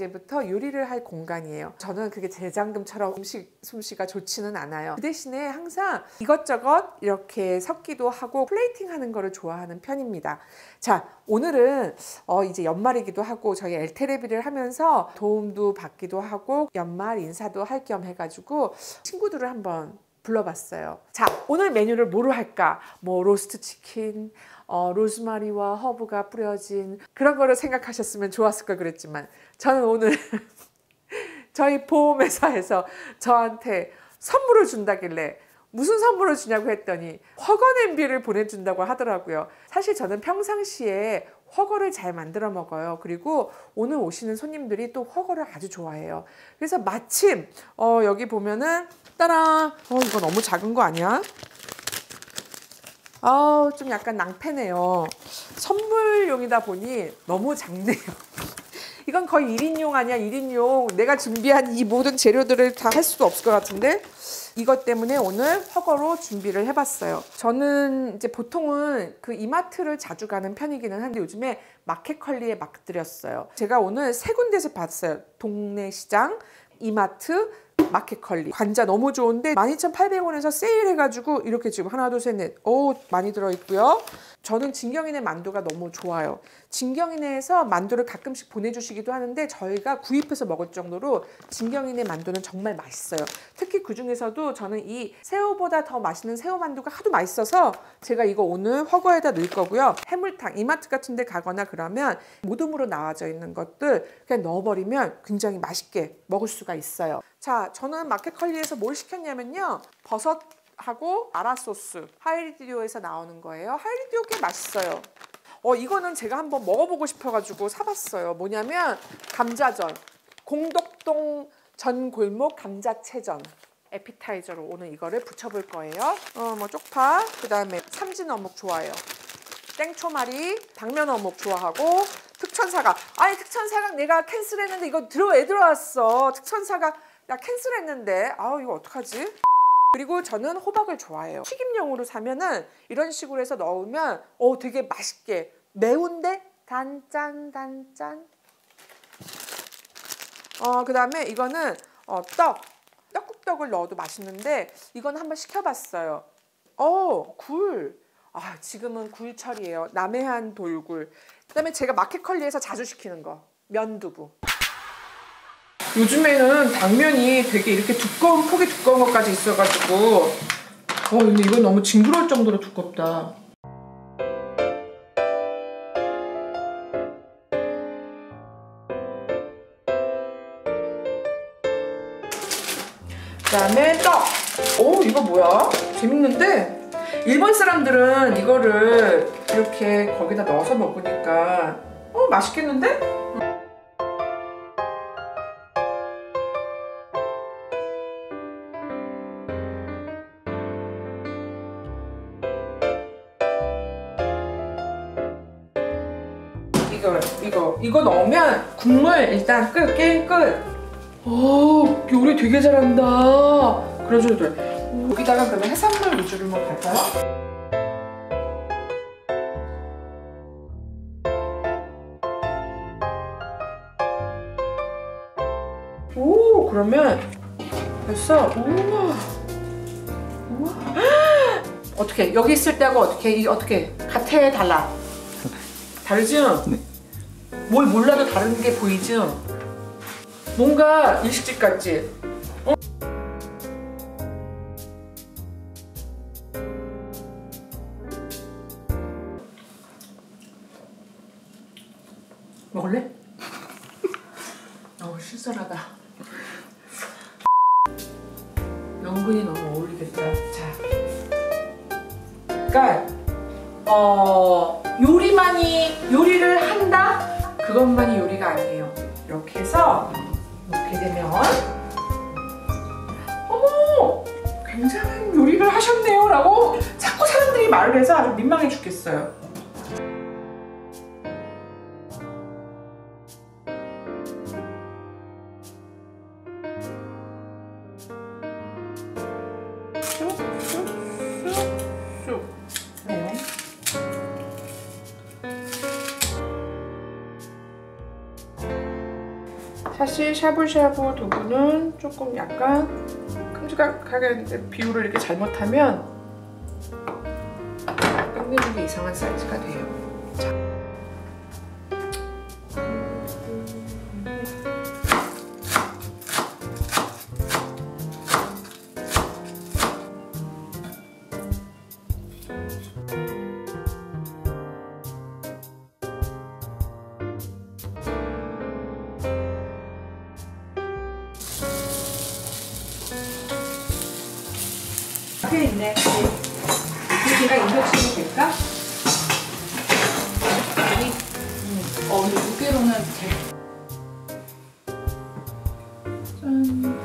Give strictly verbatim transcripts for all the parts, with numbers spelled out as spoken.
이제부터 요리를 할 공간이에요. 저는 그게 재장금처럼 음식 솜씨가 좋지는 않아요. 그 대신에 항상 이것저것 이렇게 섞기도 하고 플레이팅 하는 거를 좋아하는 편입니다. 자, 오늘은 어 이제 연말이기도 하고 저희 엘테레비를 하면서 도움도 받기도 하고 연말 인사도 할 겸 해가지고 친구들을 한번 불러봤어요. 자, 오늘 메뉴를 뭐로 할까? 뭐 로스트 치킨, 어, 로즈마리와 허브가 뿌려진 그런 거를 생각하셨으면 좋았을 걸 그랬지만, 저는 오늘 저희 보험회사에서 저한테 선물을 준다길래 무슨 선물을 주냐고 했더니 허거냄비를 보내준다고 하더라고요. 사실 저는 평상시에 허거를 잘 만들어 먹어요. 그리고 오늘 오시는 손님들이 또 허거를 아주 좋아해요. 그래서 마침 어, 여기 보면은 따란! 어, 이거 너무 작은 거 아니야? 아, 좀 약간 낭패네요. 선물용이다 보니 너무 작네요. 이건 거의 일 인용 아니야, 일 인용. 내가 준비한 이 모든 재료들을 다 할 수도 없을 것 같은데, 이것 때문에 오늘 허거로 준비를 해봤어요. 저는 이제 보통은 그 이마트를 자주 가는 편이기는 한데 요즘에 마켓컬리에 막 들였어요. 제가 오늘 세 군데에서 봤어요. 동네 시장, 이마트, 마켓컬리. 관자 너무 좋은데 만 이천팔백 원에서 세일해가지고 이렇게 지금 하나 둘 셋 넷 오 많이 들어있고요. 저는 진경이네 만두가 너무 좋아요. 진경이네에서 만두를 가끔씩 보내주시기도 하는데 저희가 구입해서 먹을 정도로 진경이네 만두는 정말 맛있어요. 특히 그 중에서도 저는 이 새우보다 더 맛있는 새우만두가 하도 맛있어서 제가 이거 오늘 허거에다 넣을 거고요. 해물탕, 이마트 같은 데 가거나 그러면 모듬으로 나와져 있는 것들 그냥 넣어버리면 굉장히 맛있게 먹을 수가 있어요. 자, 저는 마켓컬리에서 뭘 시켰냐면요, 버섯하고 아라소스, 하이듀오에서 나오는 거예요. 하이듀오 꽤 맛있어요. 어, 이거는 제가 한번 먹어보고 싶어가지고 사봤어요. 뭐냐면 감자전, 공덕동 전골목 감자채전, 에피타이저로 오늘 이거를 부쳐볼 거예요. 어, 뭐 쪽파, 그 다음에 삼진어묵 좋아해요. 땡초마리, 당면어묵 좋아하고 특천사각. 아니, 특천사각 내가 캔슬했는데 이거 들어 왜 들어왔어? 특천사각 나 캔슬했는데, 아우 이거 어떡하지? 그리고 저는 호박을 좋아해요. 튀김용으로 사면은 이런 식으로 해서 넣으면 어 되게 맛있게 매운데 단짠 단짠. 어 그다음에 이거는 어, 떡 떡국떡을 넣어도 맛있는데 이건 한번 시켜봤어요. 어 굴. 아, 지금은 굴철이에요. 남해안 돌굴. 그다음에 제가 마켓컬리에서 자주 시키는 거 면두부. 요즘에는 당면이 되게 이렇게 두꺼운, 폭이 두꺼운 것까지 있어가지고 어 근데 이건 너무 징그러울 정도로 두껍다. 그 다음에 떡! 오, 이거 뭐야? 재밌는데? 일본 사람들은 이거를 이렇게 거기다 넣어서 먹으니까 어 맛있겠는데? 이거, 이거, 이거 넣으면 국물 일단 끝, 게임 끝. 오, 요리 되게 잘한다. 그래줘도 돼. 여기다가 그러면 해산물 위주로 한번 갈까요? 오, 그러면 됐어. 우와. 우와. 어떻게, 여기 있을 때하고 어떻게, 이 어떻게, 같아, 달라? 다르죠? 네. 뭘 몰라도 다른 게 보이죠? 뭔가 일식집 같지? 어? 먹을래? 어우, 신선하다. 연근이 너무 어울리겠다. 자, 그러니까 어... 요리만이 요리를 한다? 그것만이 요리가 아니에요. 이렇게 해서 이렇게 되면 어머! 굉장한 요리를 하셨네요 라고 자꾸 사람들이 말을 해서 아주 민망해 죽겠어요. 사실 샤브샤브 두부는 조금 약간 큼직하게 비율을 이렇게 잘못하면 땡기는 게 이상한 사이즈가 돼요. 자. 앞에 있네. 여기가 인덕션이 될까? 아니, 음. 어, 근데 무게로는 잘. 짠. 응?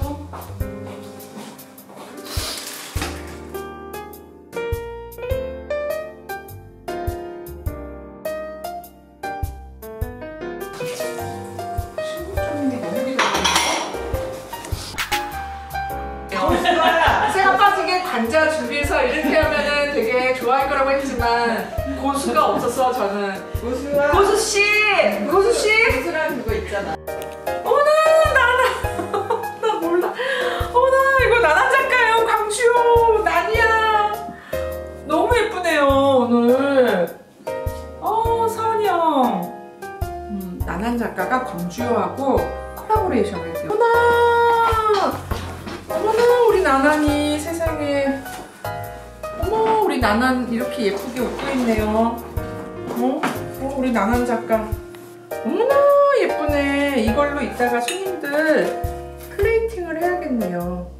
어? 십오 점인데 무게가. 새가 빠지게 관자 준비해서 이렇게 하면은 되게 좋아할 거라고 했지만 고수가 없어서 저는 고수야. 고수 씨, 고수 씨, 고수랑 그거 있잖아. 어머나 나나, 나 몰라. 어머나 이거 나난 작가예요, 광주요, 난이야. 너무 예쁘네요 오늘. 어 사은이 형. 음, 나난 작가가 광주요하고 콜라보레이션을 했어요. 어머나. 어머나 우리 나난이 세상에. 어머 우리 나난 이렇게 예쁘게 웃고 있네요. 어? 어 우리 나난 작가. 어머나 예쁘네. 이걸로 이따가 손님들 플레이팅을 해야겠네요.